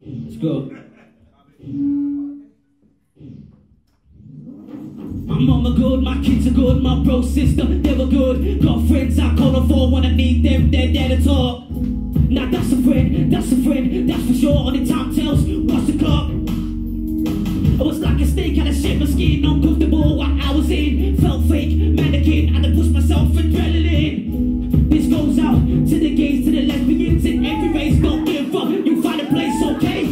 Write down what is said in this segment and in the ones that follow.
Let's go. My mama good, my kids are good, my bro, sister, they were good. Got friends I call them for when I need them, they're there to talk. Now that's a friend, that's for sure. Only time tells, what's the clock? I was like a snake, had a shit my skin, uncomfortable what I was in. Felt fake, mannequin, had to push myself, adrenaline. This goes out to the gays, to the lesbians, in every race, don't give up, you find a place, okay?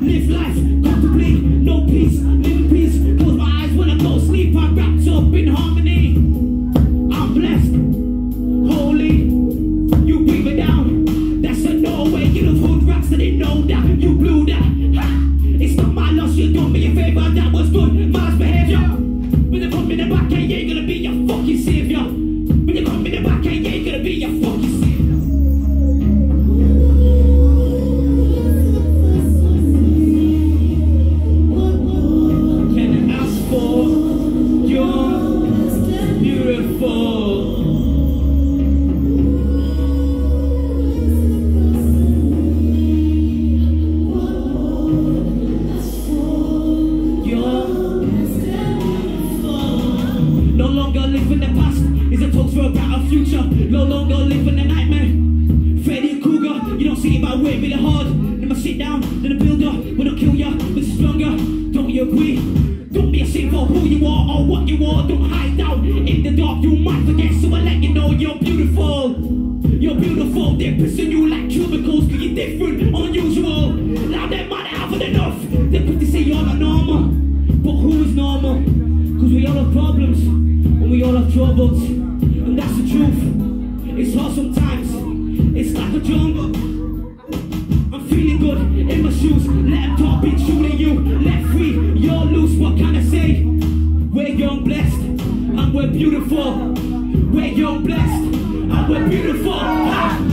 Live life, comfortably, no peace, live in peace. Close my eyes when I go to sleep, I'm wrapped up in harmony. I'm blessed, holy, you bring me down. That's a no way, you love hood rats, I didn't know that, you blew that. Ha! It's not my loss, you done me a favor, that was good, mass behavior. When they come in the back, I ain't gonna be your fucking savior. When they come in the back, I ain't gonna be your fucking savior. No longer living a nightmare. Freddy Cougar, you don't see my way really hard. Then I sit down, then I build up. When I kill ya, this is stronger. Don't you agree? Don't be ashamed for who you are or what you are. Don't hide out in the dark, you might forget. So I let you know you're beautiful. You're beautiful, they're pissing you like cubicles. Cause you're different, unusual. Now they might have had enough. They put to say you're not normal. But who is normal? Cause we all have problems, and we all have troubles. And that's the truth. It's hard sometimes, it's like a jungle. I'm feeling good, in my shoes. Let a top be shooting you. Let free, you're loose, what can I say? We're young, blessed, and we're beautiful. We're young, blessed, and we're beautiful. Ah!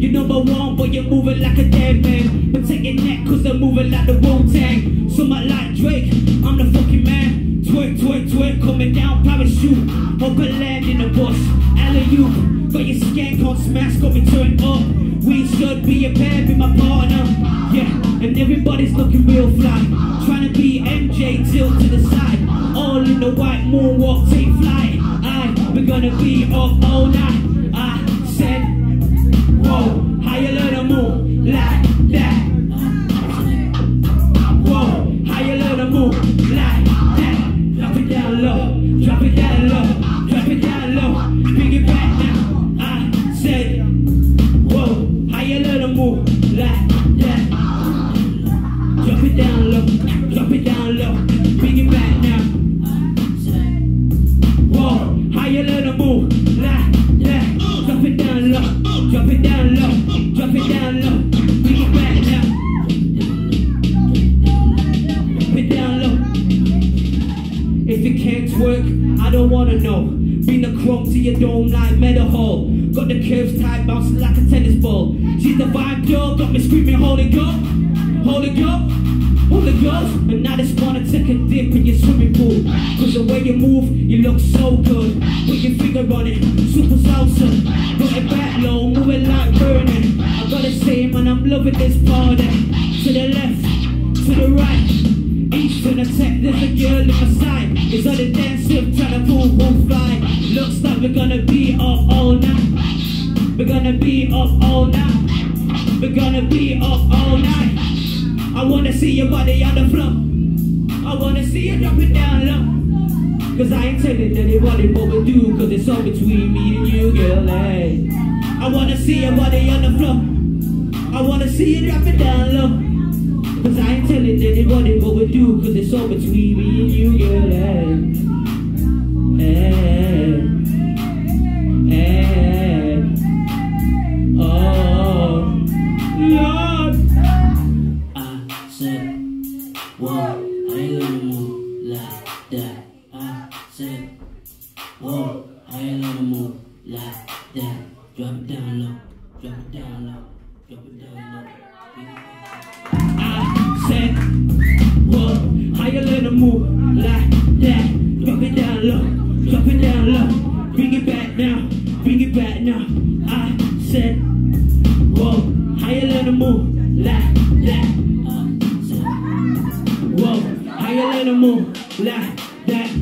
You You know I won't, but you're moving like a dead man. I'm taking that cause I'm moving like the Wu-Tang. So my like Drake, I'm the fucking man. Twerk, twerk, twerk, coming down, parachute. Hope I land in a bus, alley-oop. Got your skank on smash, got me turned up. We should be a pair, be my partner. Yeah, and everybody's looking real fly. Trying to be MJ, tilt to the side. All in the white, moonwalk, take flight. Aye, we're gonna be up all night. I said, whoa, how you let 'em move like that? Whoa, how you let 'em move like that? Drop it down low, drop it down low, drop it down low, bring it back now. I said, whoa, how you let 'em move like that? Drop it down low, drop it down low, bring it back now. Whoa, how you let 'em move like that? Drop it down low, drop it down low, drop it down low, bring it back now. Drop it down low. If it can't twerk, I don't wanna know. Bring the chrome to your dome like metal hole. Got the curves tight, bouncing like a tennis ball. She's the vibe girl, got me screaming, holy goat, holy goat, holy goat. And I just wanna take a dip in your swimming pool, cause the way you move, you look so good. Put your finger on it, super salsa. Put it back low, move it like burning. I gotta say, man, I'm loving this party. To the left, to the right, each to the tech, there's a girl in my sight. It's on the dance floor, trying to pull one fly. Looks like we're gonna be up all night. We're gonna be up all night. We're gonna be up all night. I wanna see your body on the floor. I wanna see you drop it down low. Cause I ain't telling anybody what we do, cause it's all between me and you, girl, hey. I wanna see your body on the floor. I wanna see you drop it down low. Cause I ain't telling anybody what we do, cause it's all between me and you, girl, hey. Hey, hey, oh, Lord. I said, whoa, I ain't gonna move like that. I said, whoa, I ain't gonna move like that. Drop it down low, drop it down low, drop it down low. I said, whoa, I ain't gonna move like that. Drop it down low, drop it down low. Bring it back now, bring it back now. I said, whoa, how you let 'em move like that? Whoa, how you let 'em move like that?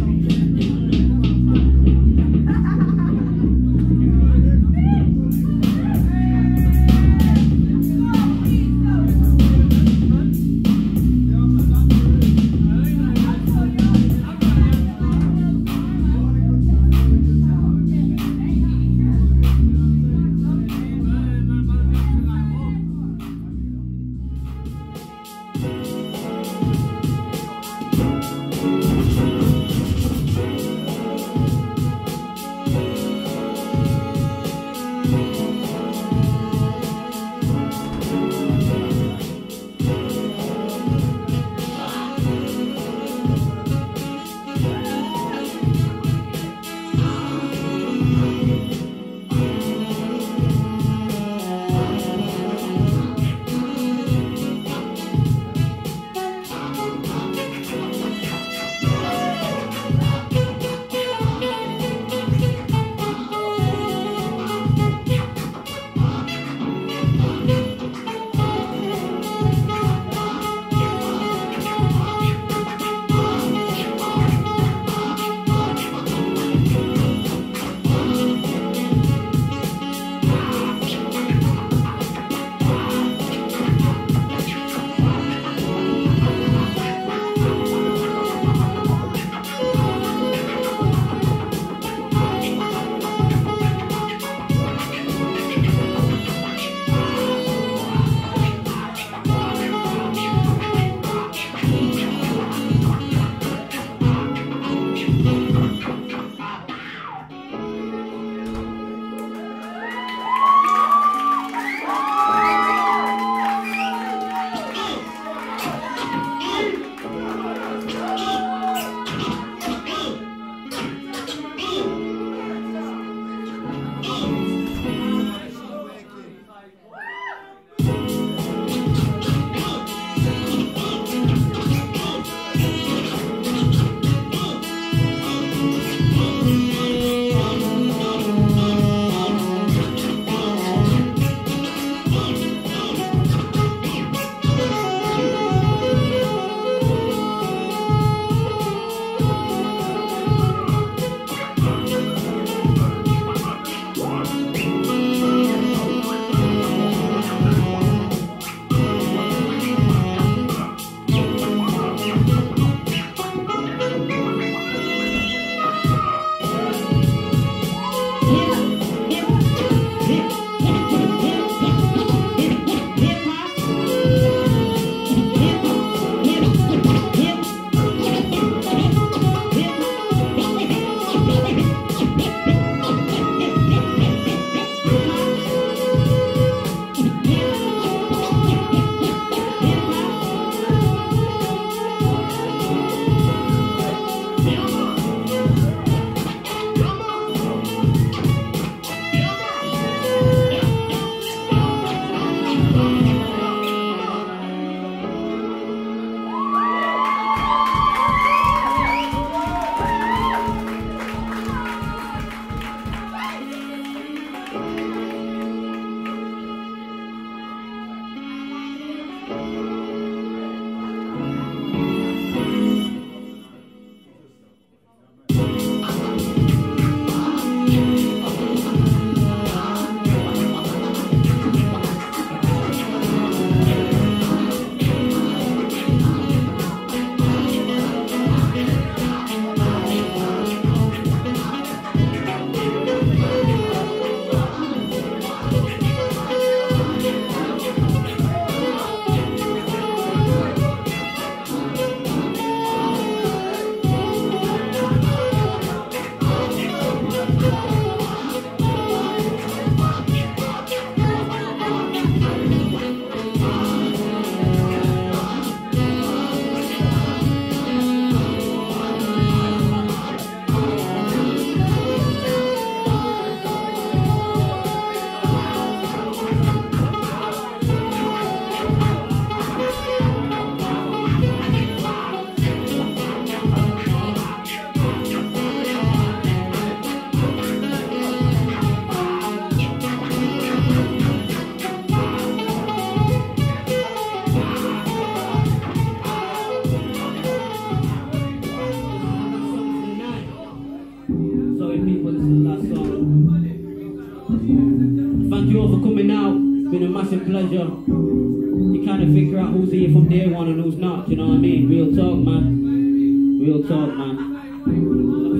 all for coming out. It's been a massive pleasure. You kind of figure out who's here from day one and who's not, you know what I mean? Real talk, man. Real talk, man. I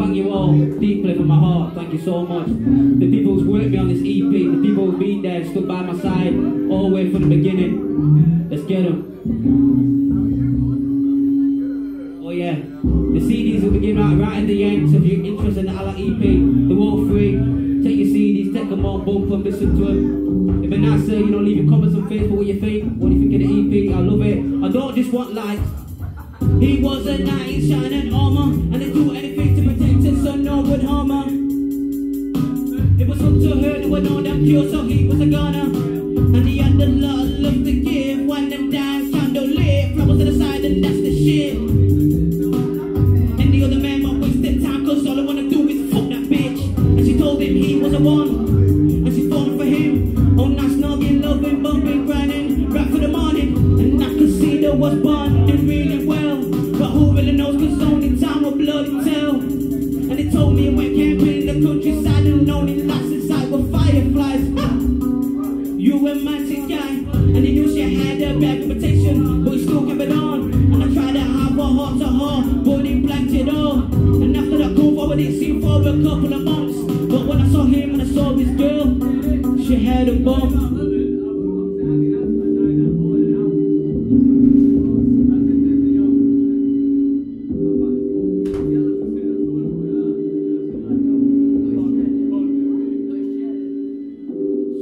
thank you all deeply from my heart. Thank you so much. The people who's worked me on this EP, the people who've been there, stood by my side all the way from the beginning. Let's get them. Oh yeah. The CDs will be given out right at the end, so if you're interested in the Alak EP, they're all free. Take your CDs, take them all, bump them, listen to them. If you're not, sir, you know, leave your comments on Facebook what you think. What do you think of the EP? I love it. I don't just want likes. He was a knight in shining armor, and they do anything to protect his son, no one harm her. It was up to her, there were no damn cure, so he was a goner. And he had a lot of love to give. One them damn candle lit, flowers to the side, and that's the shit. He was the one, and she's falling for him. All night snogging, loving, bumping, grinding, right for the morning. And I could see there was bonding really well, but who really knows, cause only time will bloody tell. And they told me when camping in the countryside, and only lights inside were fireflies. You romantic guy, and he knew she had a bad reputation, but he still kept it on. And I tried to have her heart to heart, but he blanked it all. And after that go forward, it seemed for a couple of months. But when I saw him and I saw this girl, she had a bump.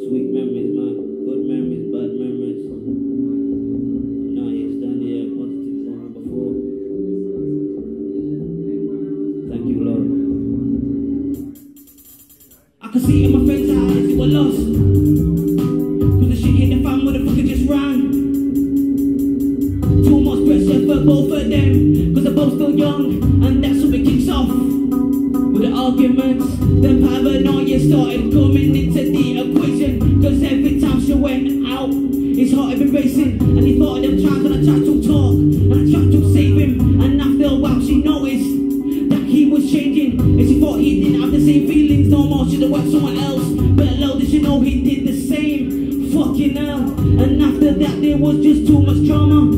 Sweet memories, man. Good memories, bad memories. Now you stand here, positive long before. Thank you, Lord. I could see in my friends' eyes they were lost, cause the shit hit the fan where the fucker just ran. Too much pressure for both of them, cause they're both still young, and that's when it kicks off with the arguments. The paranoia started coming into the equation, cause every time she went out, his heart had been racing. And he thought of them times when I tried to talk, and I tried to save him. And after a while she noticed that he was changing, and she thought he didn't have the same feeling. No more, she'd have whacked someone else. But little did you know he did the same. Fucking hell. And after that there was just too much drama,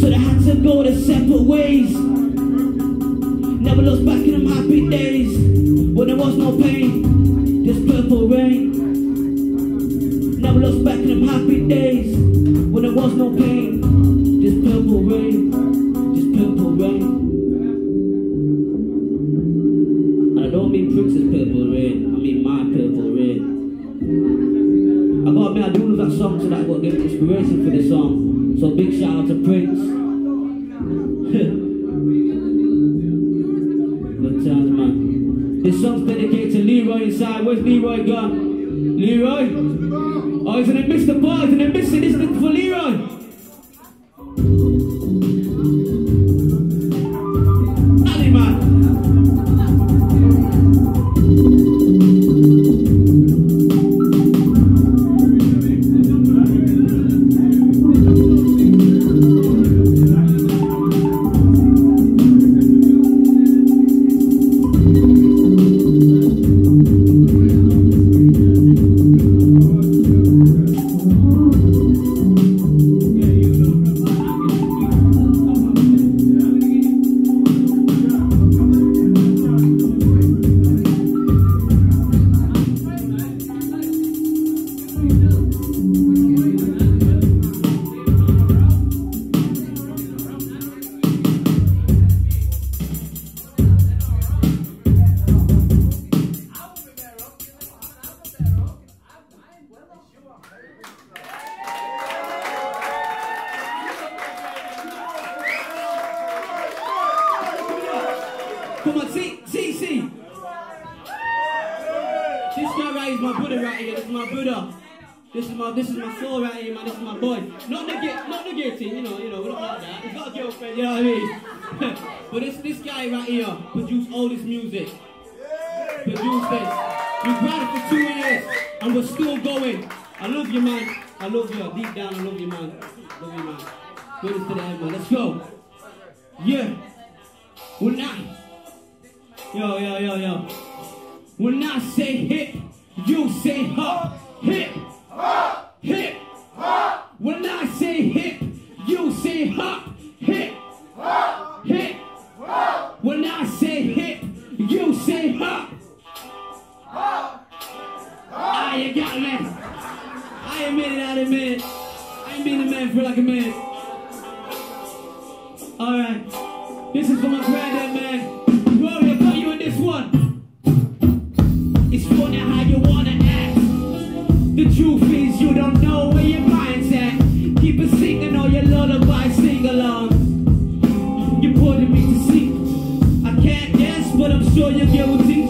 so they had to go their separate ways. Never looked back in them happy days, when there was no pain, just purple rain. Never looked back in them happy days, when there was no pain, just purple rain. Just purple rain. I don't mean Prince's purple rain, I mean my purple rain. I gotta admit, I do love that song, so that got given inspiration for this song. So big shout out to Prince. Good times, man. This song's dedicated to Leroy inside. Where's Leroy gone? Leroy? Oh, he's gonna miss the ball, he's gonna miss it. This is for Leroy. Come on, see. This guy right here is my Buddha right here. This is my Buddha. This is my soul right here, man. This is my boy. Not negating, you know, we don't like that. He's got a girlfriend, you know what I mean? But this guy right here produced all this music. Produced this. We've had it for 2 years and we're still going. I love you, man. I love you. Deep down, I love you, man. Love you, man. Good to the end, man. Let's go. Yeah. We're not. Yo. When I say hip, you say hop, hip. I ain't made it out of man. I ain't been a man for like a man. Alright, this is for my granddad, man. Rory, I got you in this one. It's funny how you wanna act. The truth is you don't know where your mind's at. Keep it singing all your lullaby sing-along. You're putting me to sleep. I can't dance, but I'm sure you'll get what's in you.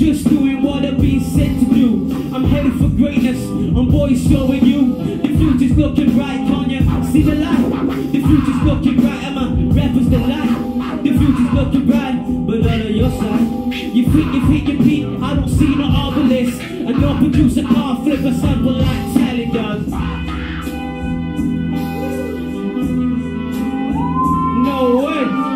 Just doing what I've been set to do. I'm headed for greatness, I'm boys showing you. The future's looking bright, Kanye, see the light. The future's looking bright, and my rappers the light. The future's looking bright, but not on your side. You fit your beat, I don't see no obelisk. I don't produce a car, flip a sample like Charlie does. No way.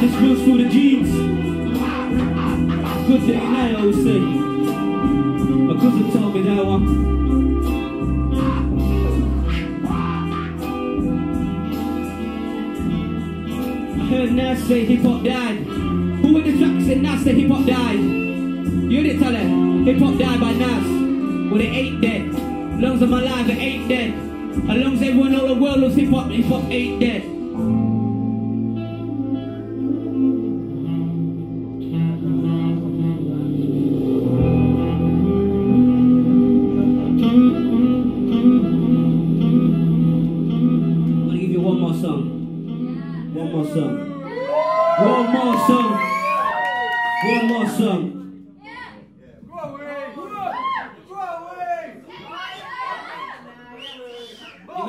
This feels through the jeans. Good thing I always say. My cousin told me that one. I heard Nas say hip hop died. Who in the track said Nas said hip hop died? You didn't tell her. Hip hop died by Nas. Well, it ain't dead. Lungs of my life, it ain't dead. As long as everyone all the world loves hip hop ain't dead. One more song. Yeah.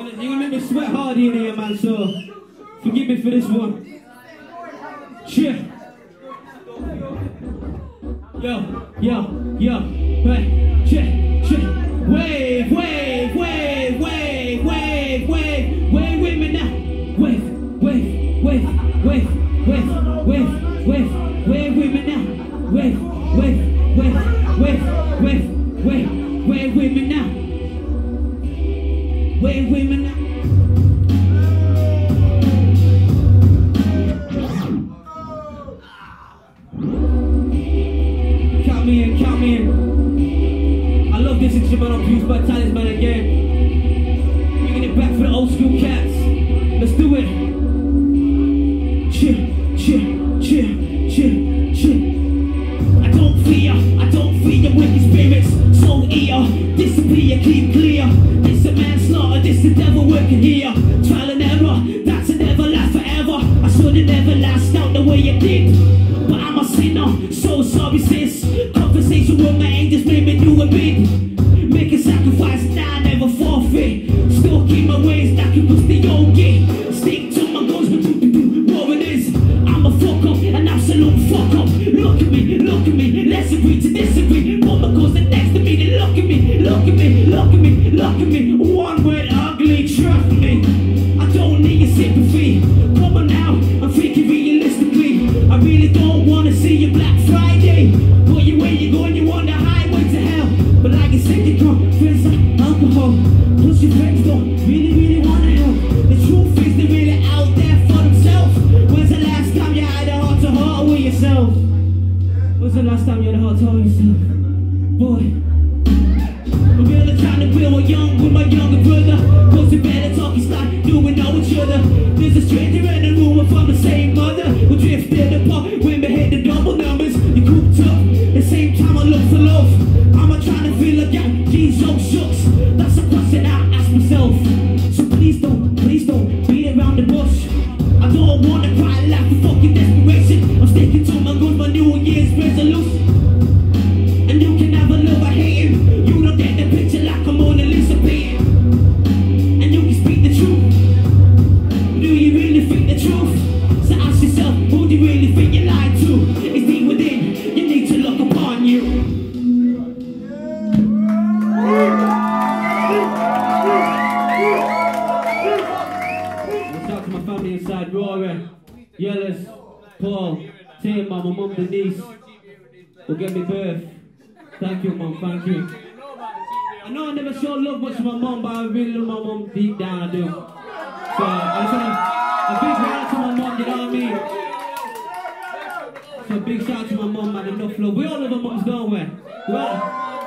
You're gonna make me sweat hard in here, man, so forgive me for this one. Cheer. Yo. Hey, cheer. Wave with me now. Wave with me now. Wave with me now. Wave with me now. Count me in. I love this instrumental produced by Talisman again. Bringing it back for the old school cats. Let's do it. Cheer. I don't fear wicked spirits, soul eater, disappear, keep clear. This a manslaughter, this the devil working here. Trial and error, that's a never last forever. I should've never lasted out the way you did, but I'm a sinner, so sorry sis. Conversation with my angels made me do a bit. Make a sacrifice, nah, never forfeit. Still keep my ways, that can push the yogi. Stick to my goals, but what it is. I'm a fuck up, an absolute fuck up. Look at me, let's agree to disagree. Woman goes next to me, they look at me. One word ugly, trust me. I don't need your sympathy. Come on now, I'm thinking realistically. I really don't wanna see you Black Friday. But you where you going, you on the highway to hell. But like I said, you drunk, friends like alcohol. Plus your friends don't really wanna help. The truth is they're really out there for themselves. When's the last time you had a heart to heart with yourself? When's the last time you had a hard time yourself? Boy, I'm really trying to build a young with my younger brother. Cause we better talk, it's like doing know each other. There's a stranger in the room, we're from the same mother. We drifted apart when we hit the double numbers. You cooped up, the same time I look for love. I'm not trying to feel again, jeez, oh shucks. That's a question I ask myself. So please don't beat around the bush. I don't wanna cry like a fucking desperation. I'm sticking to my good, my New Year's resolution. And you can have a love I hate. Yellis, Paul, Tim, my mum, Denise, who gave me birth. Thank you, mum, thank you. I know I never showed love much to my mum, but I really love my mum deep down, I do. So I say a big round to my mum, you know what I mean? So big shout out to my mum, man, enough love. We all love our mums, don't we? Well,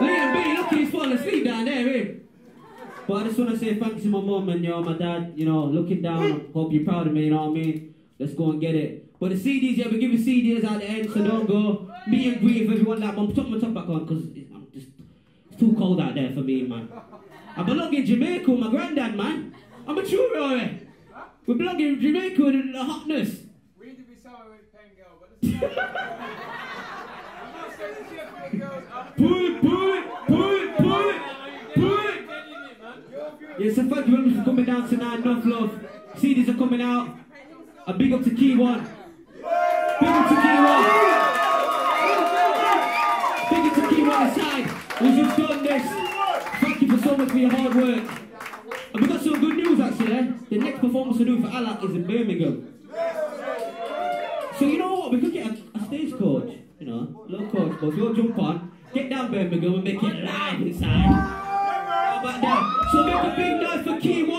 Liam B, look, he's falling asleep down there, eh? But I just want to say thanks to my mum and, you know, my dad, you know, looking down, hope you're proud of me, you know what I mean? Let's go and get it. But the CDs, yeah, we're giving CDs at the end, so don't go. Me and Green, if everyone like, I'm putting my top back on, because it's too cold out there for me, man. I belong in Jamaica with my granddad, man. I'm a tourist. We belong in Jamaica with the hotness. Yes, so thank you very much for coming down tonight, enough love. CDs are coming out. A big up to KeyOne. Big up to KeyOne. Big up to KeyOne aside. We've just done this. Thank you for so much for your hard work. And we've got some good news actually. The next performance we do for Alak is in Birmingham. So you know what, we could get a stagecoach, you know, little coach, but we'll jump on, get down Birmingham and make it live inside. How about that? So make a big noise for KeyOne.